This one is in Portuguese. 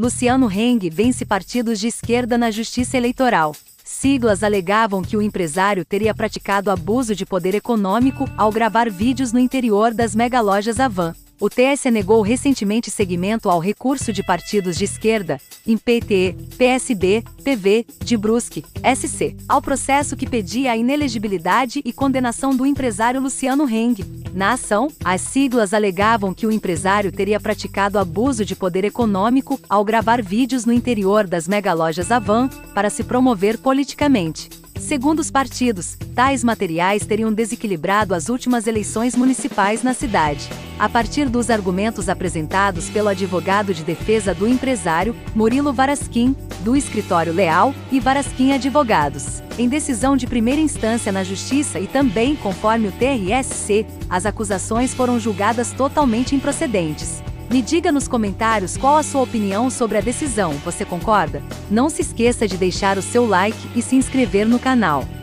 Luciano Hang vence partidos de esquerda na Justiça Eleitoral. Siglas alegavam que o empresário teria praticado abuso de poder econômico ao gravar vídeos no interior das megalojas Havan. O TSE negou recentemente seguimento ao recurso de partidos de esquerda, em PT, PSB, PV, de Brusque, SC, ao processo que pedia a inelegibilidade e condenação do empresário Luciano Hang. Na ação, as siglas alegavam que o empresário teria praticado abuso de poder econômico ao gravar vídeos no interior das megalojas Havan para se promover politicamente. Segundo os partidos, tais materiais teriam desequilibrado as últimas eleições municipais na cidade. A partir dos argumentos apresentados pelo advogado de defesa do empresário, Murilo Varasquim, do escritório Leal e Varasquim Advogados, em decisão de primeira instância na Justiça e também conforme o TRE-SC, as acusações foram julgadas totalmente improcedentes. Me diga nos comentários qual a sua opinião sobre a decisão, você concorda? Não se esqueça de deixar o seu like e se inscrever no canal.